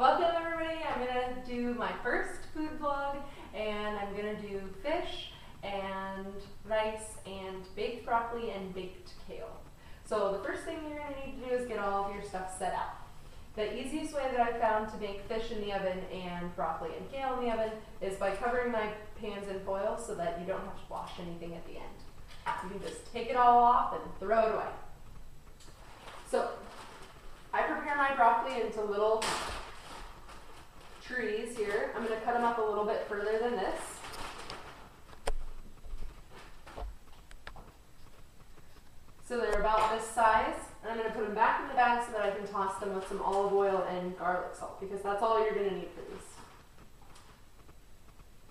Welcome everybody, I'm going to do my first food vlog, and I'm going to do fish and rice and baked broccoli and baked kale. So the first thing you're going to need to do is get all of your stuff set up. The easiest way that I found to make fish in the oven and broccoli and kale in the oven is by covering my pans in foil so that you don't have to wash anything at the end. You can just take it all off and throw it away. So I prepare my broccoli into little trees here. I'm going to cut them up a little bit further than this. So they're about this size, and I'm going to put them back in the bag so that I can toss them with some olive oil and garlic salt, because that's all you're going to need for these.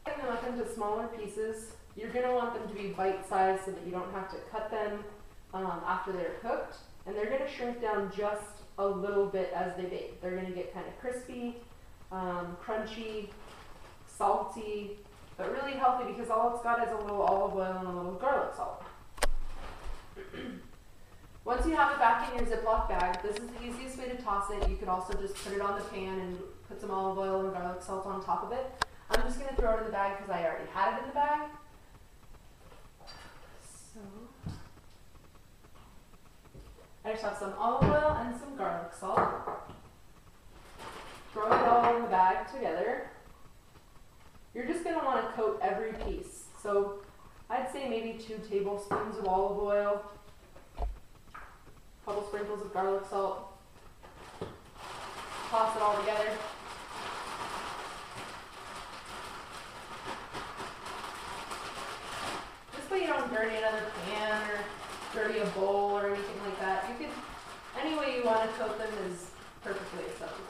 I'm going to cut them into smaller pieces. You're going to want them to be bite-sized so that you don't have to cut them after they're cooked, and they're going to shrink down just a little bit as they bake. They're going to get kind of crispy, crunchy, salty, but really healthy because all it's got is a little olive oil and a little garlic salt. Once you have it back in your Ziploc bag, this is the easiest way to toss it. You could also just put it on the pan and put some olive oil and garlic salt on top of it. I'm just going to throw it in the bag because I already had it in the bag. So, I just have some olive oil and some garlic salt. Throw it all in the bag together. You're just going to want to coat every piece. So, I'd say maybe 2 tablespoons of olive oil, couple sprinkles of garlic salt, toss it all together. This way you don't dirty another pan or dirty a bowl or anything like that. You could, any way you want to coat them is perfectly acceptable.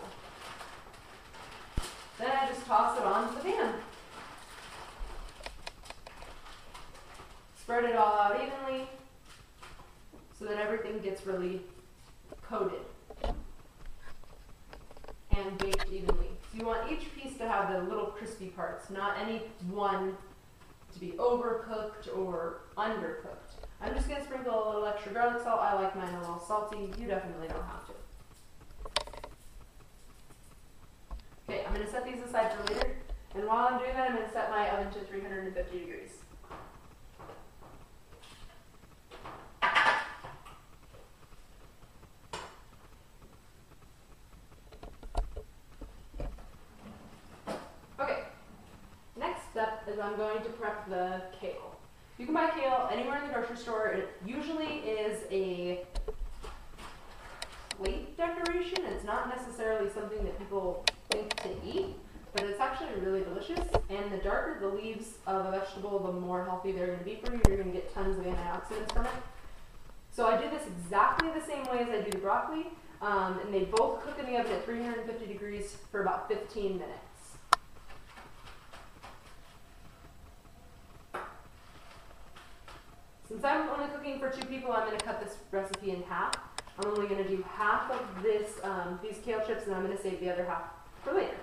Then I just toss it onto the pan. Spread it all out evenly, so that everything gets really coated and baked evenly. So you want each piece to have the little crispy parts, not any one to be overcooked or undercooked. I'm just going to sprinkle a little extra garlic salt. I like mine a little salty. You definitely don't have to. Okay, I'm going to set these aside for later. And while I'm doing that, I'm going to set my oven to 350 degrees. I'm going to prep the kale. You can buy kale anywhere in the grocery store. It usually is a plate decoration. It's not necessarily something that people think to eat, but it's actually really delicious. And the darker the leaves of a vegetable, the more healthy they're going to be for you. You're going to get tons of antioxidants from it. So I do this exactly the same way as I do the broccoli, and they both cook in the oven at 350 degrees for about 15 minutes. Since I'm only cooking for 2 people, I'm going to cut this recipe in half. I'm only going to do half of this, these kale chips, and I'm going to save the other half for later.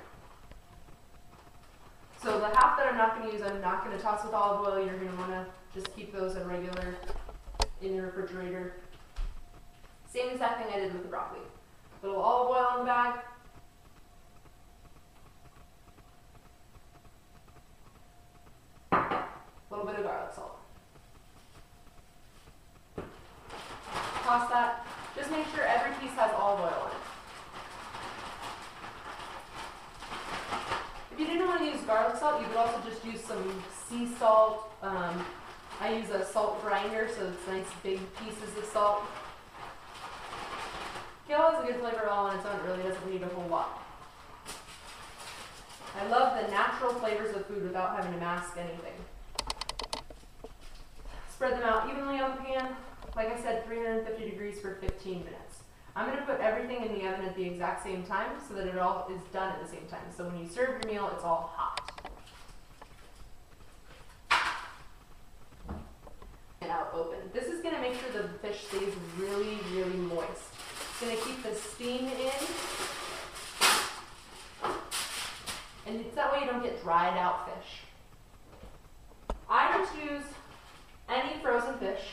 So the half that I'm not going to use, I'm not going to toss with olive oil. You're going to want to just keep those in regular, in your refrigerator. Same exact thing I did with the broccoli. A little olive oil in the bag. A little bit of garlic salt. Toss that. Just make sure every piece has olive oil on it. If you didn't want to use garlic salt, you could also just use some sea salt. I use a salt grinder, so it's nice big pieces of salt. Kale has a good flavor all on its own. It really doesn't need a whole lot. I love the natural flavors of food without having to mask anything. Spread them out evenly on the pan. Like I said, 350 degrees for 15 minutes. I'm going to put everything in the oven at the exact same time so that it all is done at the same time. So when you serve your meal, it's all hot. And out open. This is going to make sure the fish stays really, really moist. It's going to keep the steam in. And it's that way you don't get dried out fish. I just use any frozen fish.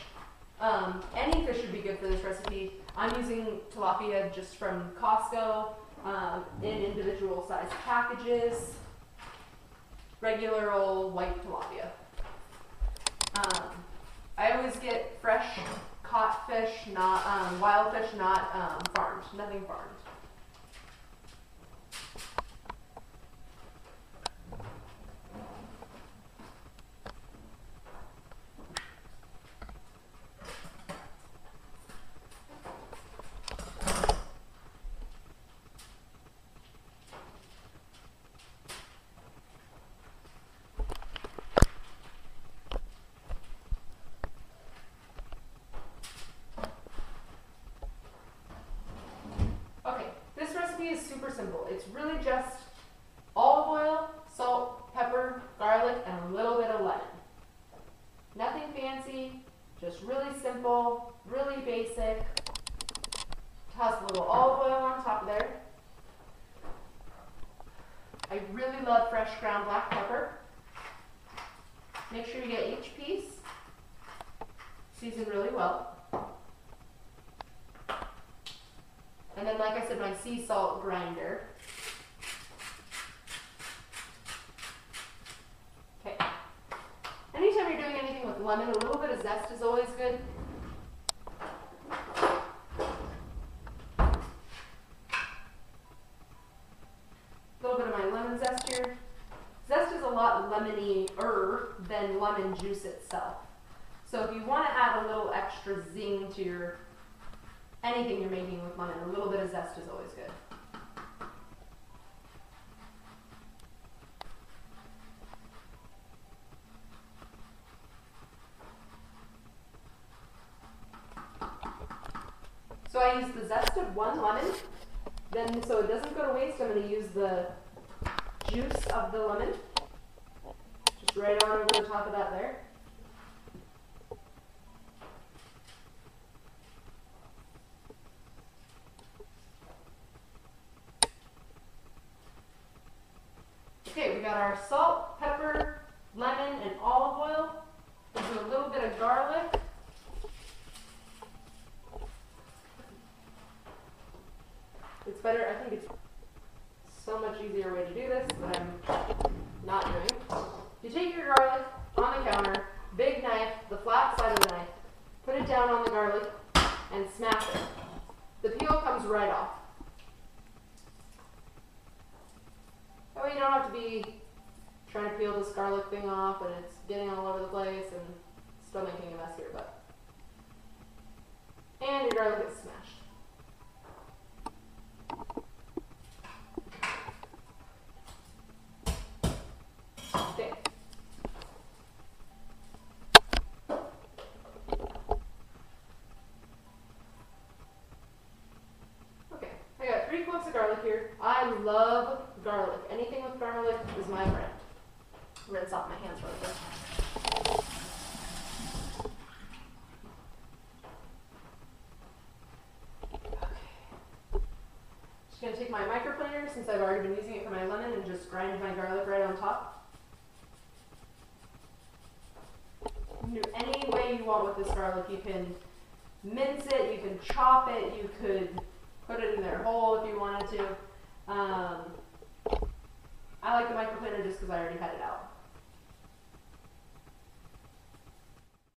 Any fish would be good for this recipe. I'm using tilapia just from Costco. in individual sized packages, regular old white tilapia. I always get fresh caught fish, not wild fish, not farmed, nothing farmed. Simple. It's really just olive oil, salt, pepper, garlic, and a little bit of lemon. Nothing fancy, just really simple, really basic. Toss a little olive oil on top there. I really love fresh ground black pepper. Make sure you get each piece seasoned really well. And then, like I said, my sea salt grinder. Okay. Anytime you're doing anything with lemon, a little bit of zest is always good. A little bit of my lemon zest here. Zest is a lot lemony-er than lemon juice itself. So if you want to add a little extra zing to your anything you're making with lemon, a little bit of zest is always good. So I use the zest of one lemon, then so it doesn't go to waste, I'm going to use the juice of the lemon, just right on over the top of that there. Okay, we got our salt, pepper, lemon, and olive oil. We'll do a little bit of garlic. It's better, I think it's so much easier way to do this, but I'm not doing. You take your garlic on the counter, big knife, the flat side of the knife, put it down on the garlic, and smash it. The peel comes right off. That way you don't have to be trying to peel this garlic thing off and it's getting all over the place and still making a mess here, but. And your garlic is smashed. Okay. Okay, I got 3 cloves of garlic here. I love garlic. Anything with garlic is my brand. Rinse off my hands really quick. Okay. Just going to take my microplaner, since I've already been using it for my lemon, and just grind my garlic right on top. You can do any way you want with this garlic. You can mince it, you can chop it, you could put it in there whole if you wanted to. I like the microplaner just because I already had it out.